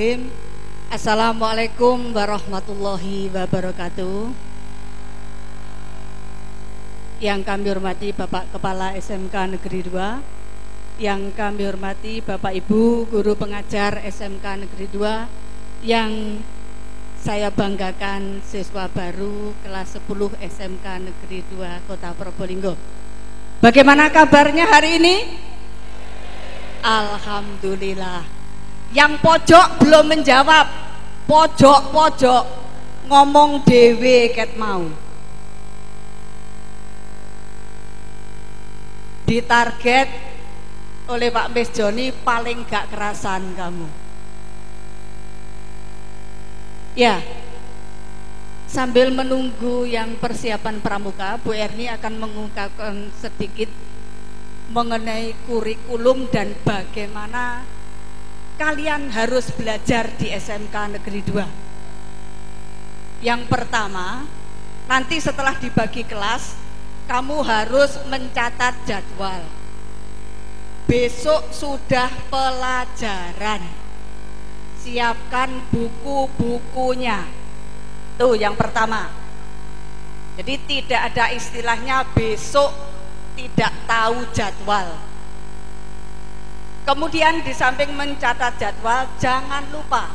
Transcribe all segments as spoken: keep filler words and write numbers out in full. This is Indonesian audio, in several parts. Bismillahirrahmanirrahim. Assalamualaikum warahmatullahi wabarakatuh. Yang kami hormati Bapak Kepala S M K Negeri dua, yang kami hormati Bapak Ibu Guru Pengajar S M K Negeri dua, yang saya banggakan siswa baru kelas sepuluh S M K Negeri dua Kota Probolinggo. Bagaimana kabarnya hari ini? Alhamdulillah. Yang pojok belum menjawab. Pojok-pojok ngomong dhewe ket mau. Ditarget oleh Pak Mis Joni paling gak kerasan kamu. Ya. Sambil menunggu yang persiapan pramuka, Bu Erni akan mengungkapkan sedikit mengenai kurikulum dan bagaimana kalian harus belajar di S M K Negeri dua. Yang pertama, nanti setelah dibagi kelas, kamu harus mencatat jadwal. Besok sudah pelajaran. Siapkan buku-bukunya. Itu yang pertama. Jadi tidak ada istilahnya besok tidak tahu jadwal. Kemudian di samping mencatat jadwal, jangan lupa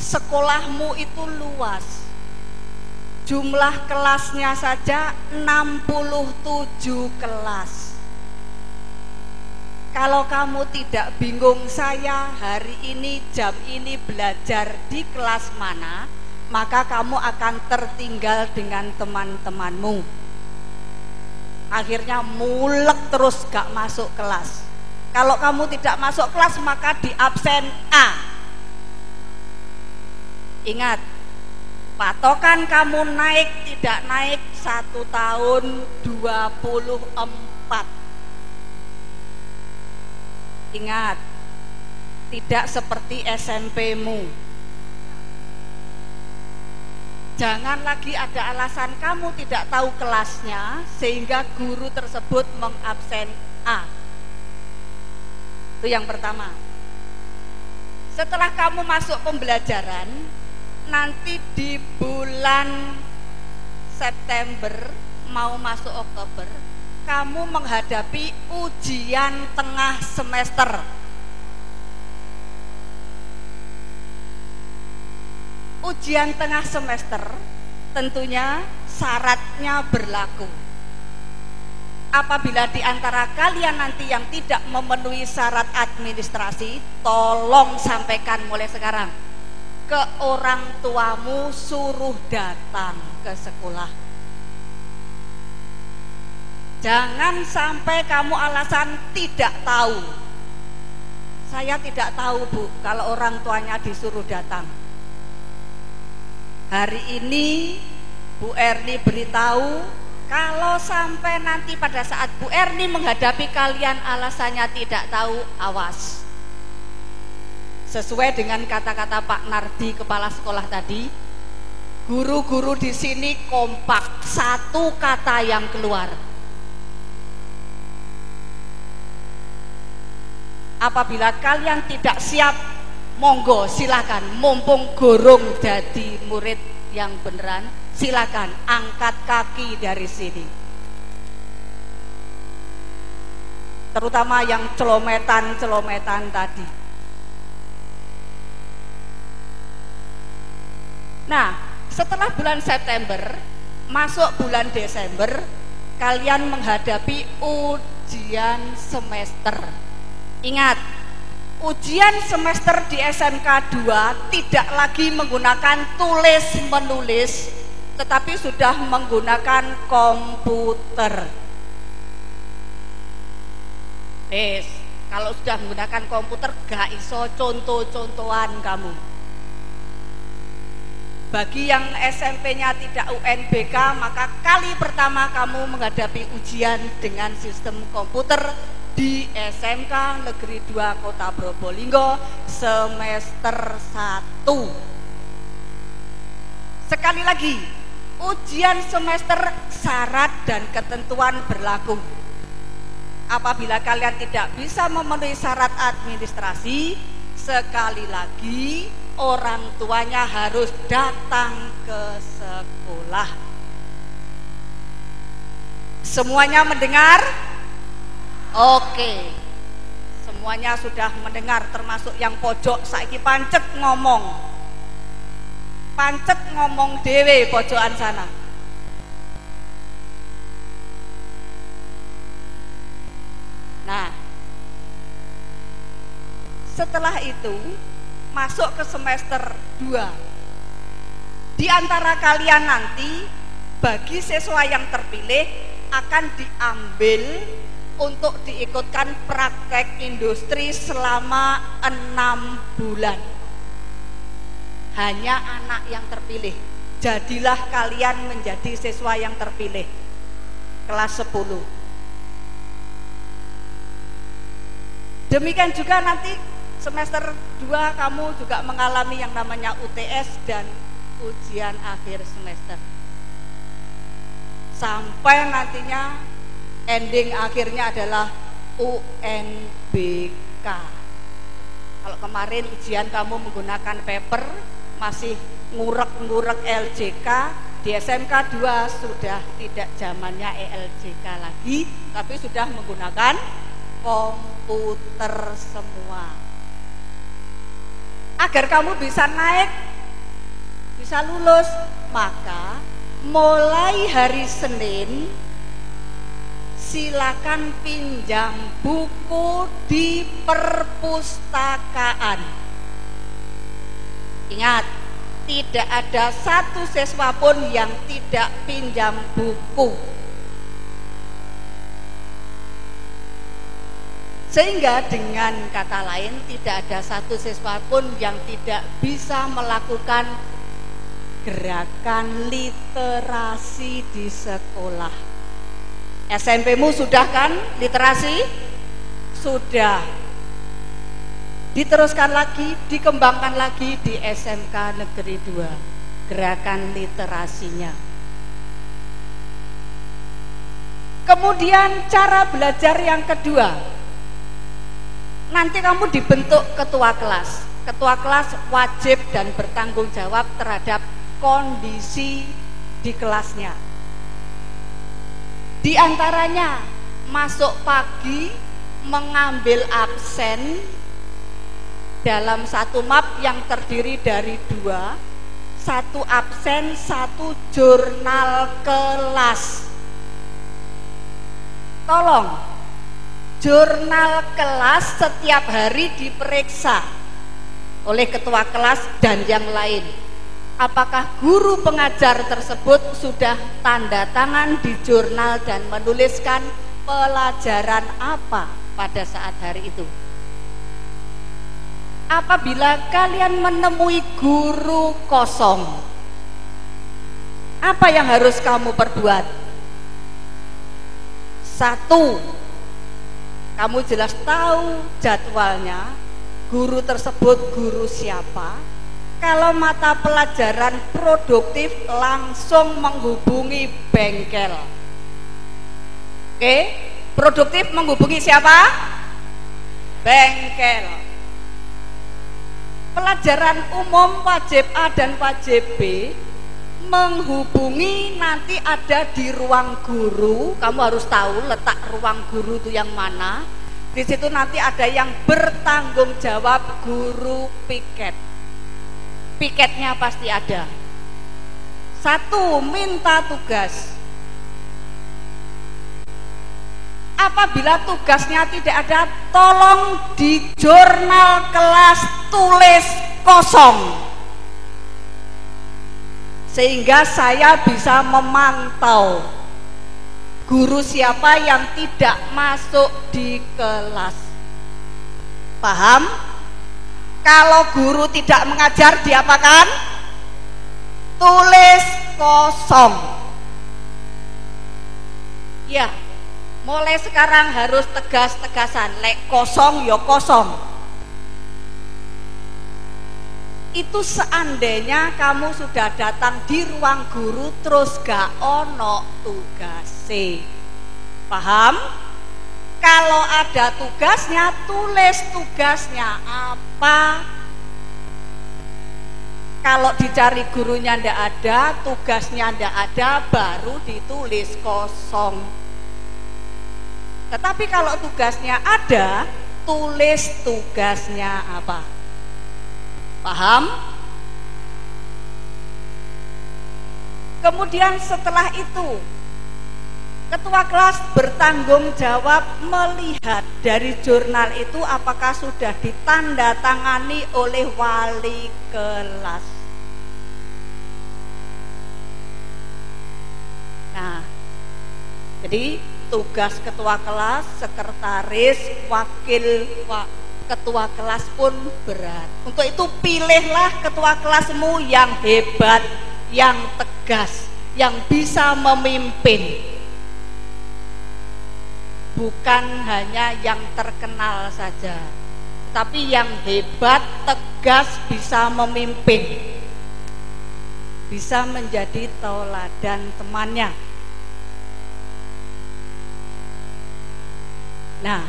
sekolahmu itu luas. Jumlah kelasnya saja enam puluh tujuh kelas. Kalau kamu tidak bingung saya hari ini jam ini belajar di kelas mana, maka kamu akan tertinggal dengan teman-temanmu. Akhirnya mulek terus gak masuk kelas. Kalau kamu tidak masuk kelas maka di absen A. Ingat, patokan kamu naik tidak naik satu tahun dua puluh empat. Ingat, tidak seperti S M P-mu. Jangan lagi ada alasan kamu tidak tahu kelasnya sehingga guru tersebut mengabsen A. Itu yang pertama. Setelah kamu masuk pembelajaran, nanti di bulan September mau masuk Oktober, kamu menghadapi ujian tengah semester. Ujian tengah semester tentunya syaratnya berlaku. Apabila di antara kalian nanti yang tidak memenuhi syarat administrasi, tolong sampaikan mulai sekarang ke orang tuamu, suruh datang ke sekolah. Jangan sampai kamu alasan tidak tahu. Saya tidak tahu, Bu, kalau orang tuanya disuruh datang. Hari ini Bu Erni beritahu, kalau sampai nanti pada saat Bu Erni menghadapi kalian alasannya tidak tahu, awas. Sesuai dengan kata-kata Pak Nardi kepala sekolah tadi, guru-guru di sini kompak, satu kata yang keluar. Apabila kalian tidak siap, monggo silakan, mumpung gorong jadi murid yang beneran, silakan angkat kaki dari sini. Terutama yang celometan-celometan tadi. Nah, setelah bulan September, masuk bulan Desember, kalian menghadapi ujian semester. Ingat, ujian semester di S M K dua tidak lagi menggunakan tulis-menulis, tetapi sudah menggunakan komputer. Yes, kalau sudah menggunakan komputer, gak iso contoh-contohan kamu. Bagi yang S M P-nya tidak U N B K, maka kali pertama kamu menghadapi ujian dengan sistem komputer di S M K Negeri dua Kota Probolinggo semester satu. Sekali lagi, ujian semester syarat dan ketentuan berlaku. Apabila kalian tidak bisa memenuhi syarat administrasi, sekali lagi orang tuanya harus datang ke sekolah. Semuanya mendengar? Oke. Semuanya sudah mendengar, termasuk yang pojok saiki pancet ngomong. Pancet ngomong dhewe pojokan sana. Nah, setelah itu masuk ke semester dua. Di antara kalian nanti bagi siswa yang terpilih akan diambil untuk diikutkan praktek industri selama enam bulan. Hanya anak yang terpilih. Jadilah kalian menjadi siswa yang terpilih kelas sepuluh. Demikian juga nanti semester dua kamu juga mengalami yang namanya U T S dan ujian akhir semester. Sampai nantinya ending akhirnya adalah U N B K. Kalau kemarin ujian kamu menggunakan paper, masih ngurek-ngurek L J K, di S M K dua sudah tidak zamannya E L J K lagi, tapi sudah menggunakan komputer semua. Agar kamu bisa naik, bisa lulus, maka mulai hari Senin silakan pinjam buku di perpustakaan. Ingat, tidak ada satu siswa pun yang tidak pinjam buku. Sehingga dengan kata lain tidak ada satu siswa pun yang tidak bisa melakukan gerakan literasi di sekolah. S M P-mu sudah kan literasi? Sudah. Diteruskan lagi, dikembangkan lagi di S M K Negeri dua gerakan literasinya. Kemudian cara belajar yang kedua, nanti kamu dibentuk ketua kelas. Ketua kelas wajib dan bertanggung jawab terhadap kondisi di kelasnya. Di antaranya masuk pagi, mengambil absen dalam satu map yang terdiri dari dua, satu absen, satu jurnal kelas. Tolong, jurnal kelas setiap hari diperiksa oleh ketua kelas dan yang lain. Apakah guru pengajar tersebut sudah tanda tangan di jurnal dan menuliskan pelajaran apa pada saat hari itu? Apabila kalian menemui guru kosong, apa yang harus kamu perbuat? Satu, kamu jelas tahu jadwalnya, guru tersebut guru siapa. Kalau mata pelajaran produktif langsung menghubungi bengkel. Oke, produktif menghubungi siapa? Bengkel. Pelajaran umum wajib A dan wajib B menghubungi, nanti ada di ruang guru. Kamu harus tahu letak ruang guru itu yang mana. Di situ nanti ada yang bertanggung jawab guru piket. Piketnya pasti ada. Satu, minta tugas. Apabila tugasnya tidak ada, tolong di jurnal kelas tulis kosong, sehingga saya bisa memantau guru siapa yang tidak masuk di kelas. Paham? Kalau guru tidak mengajar, diapakan? Tulis kosong. Ya, mulai sekarang harus tegas-tegasan. Lek kosong, yo kosong. Itu seandainya kamu sudah datang di ruang guru terus gak ono tugase. Paham? Kalau ada tugasnya, tulis tugasnya apa, Kalau dicari gurunya ndak ada, tugasnya ndak ada, baru ditulis kosong. Tetapi kalau tugasnya ada, tulis tugasnya apa? Paham? Kemudian setelah itu, ketua kelas bertanggung jawab melihat dari jurnal itu apakah sudah ditandatangani oleh wali kelas. Nah, jadi tugas ketua kelas, sekretaris, wakil wa, ketua kelas pun berat. Untuk itu pilihlah ketua kelasmu yang hebat, yang tegas, yang bisa memimpin. Bukan hanya yang terkenal saja, tapi yang hebat, tegas, bisa memimpin, bisa menjadi tauladan temannya. Nah,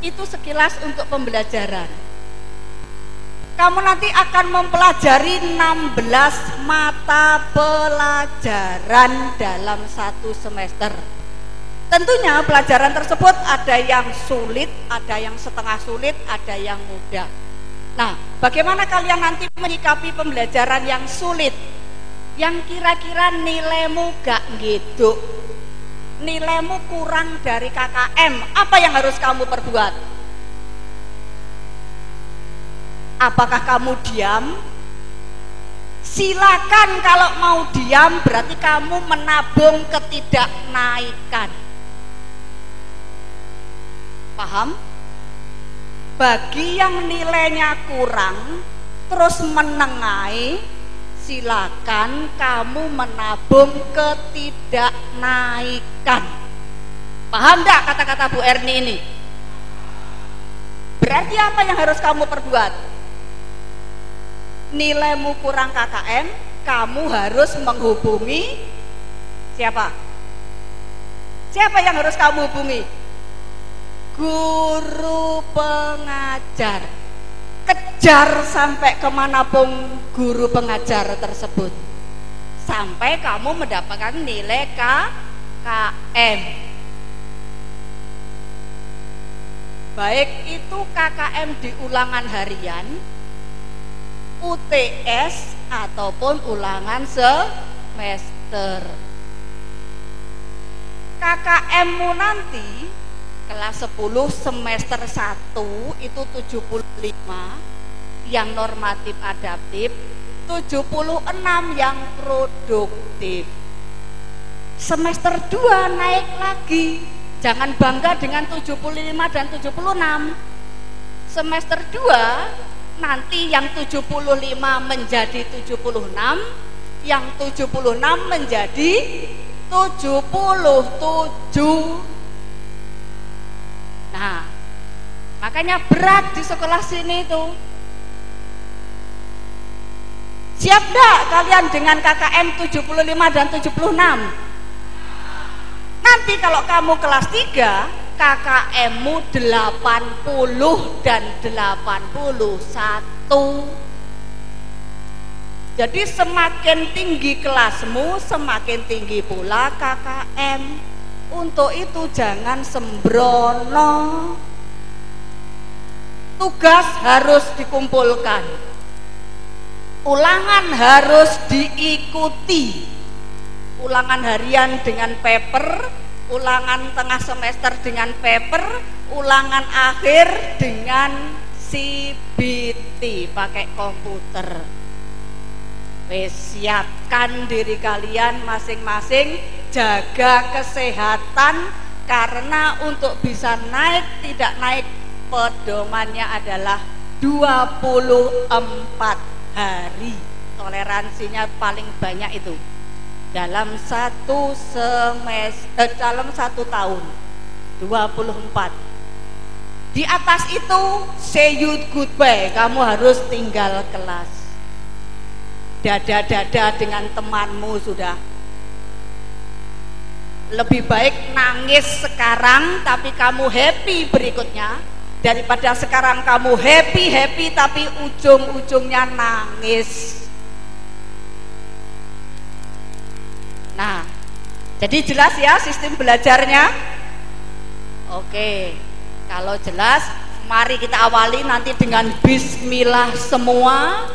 itu sekilas untuk pembelajaran. Kamu nanti akan mempelajari enam belas mata pelajaran dalam satu semester. Tentunya pelajaran tersebut ada yang sulit, ada yang setengah sulit, ada yang mudah. Nah, bagaimana kalian nanti menyikapi pembelajaran yang sulit? Yang kira-kira nilaimu gak gitu, nilaimu kurang dari K K M, apa yang harus kamu perbuat? Apakah kamu diam? Silakan, kalau mau diam berarti kamu menabung ketidaknaikan. Paham? Bagi yang nilainya kurang terus menengahi, silakan kamu menabung ketidaknaikan. Paham enggak kata-kata Bu Erni ini? Berarti apa yang harus kamu perbuat? Nilaimu kurang K K M, kamu harus menghubungi siapa? Siapa yang harus kamu hubungi? Guru pengajar. Kejar sampai kemanapun guru pengajar tersebut, sampai kamu mendapatkan nilai K K M. Baik itu K K M di ulangan harian, U T S, ataupun ulangan semester. K K M-mu nanti kelas sepuluh semester satu itu tujuh puluh lima yang normatif adaptif, tujuh puluh enam yang produktif. Semester dua naik lagi, jangan bangga dengan tujuh puluh lima dan tujuh puluh enam. Semester dua nanti yang tujuh puluh lima menjadi tujuh puluh enam, yang tujuh puluh enam menjadi tujuh puluh tujuh. Nah, makanya berat di sekolah sini itu. Siap enggak kalian dengan K K M tujuh puluh lima dan tujuh puluh enam? Nanti kalau kamu kelas tiga, K K M-mu delapan puluh dan delapan puluh satu. Jadi semakin tinggi kelasmu, semakin tinggi pula K K M. Untuk itu jangan sembrono. Tugas harus dikumpulkan, ulangan harus diikuti. Ulangan harian dengan paper, ulangan tengah semester dengan paper, ulangan akhir dengan C B T pakai komputer. Siapkan diri kalian masing-masing, jaga kesehatan, karena untuk bisa naik tidak naik pedomannya adalah dua puluh empat hari. Toleransinya paling banyak itu dalam satu semester, eh, dalam satu tahun dua puluh empat. Di atas itu say you goodbye, kamu harus tinggal kelas. Dada-dada dengan temanmu sudah. Lebih baik nangis sekarang tapi kamu happy berikutnya, Daripada sekarang kamu happy-happy tapi ujung-ujungnya nangis. Nah, jadi jelas ya sistem belajarnya? Oke, kalau jelas mari kita awali nanti dengan bismillah semua,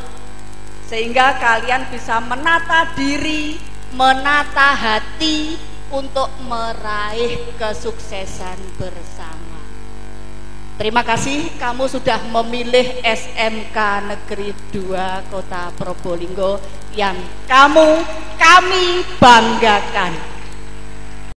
sehingga kalian bisa menata diri, menata hati untuk meraih kesuksesan bersama. Terima kasih kamu sudah memilih S M K Negeri dua Kota Probolinggo yang kamu, kami banggakan.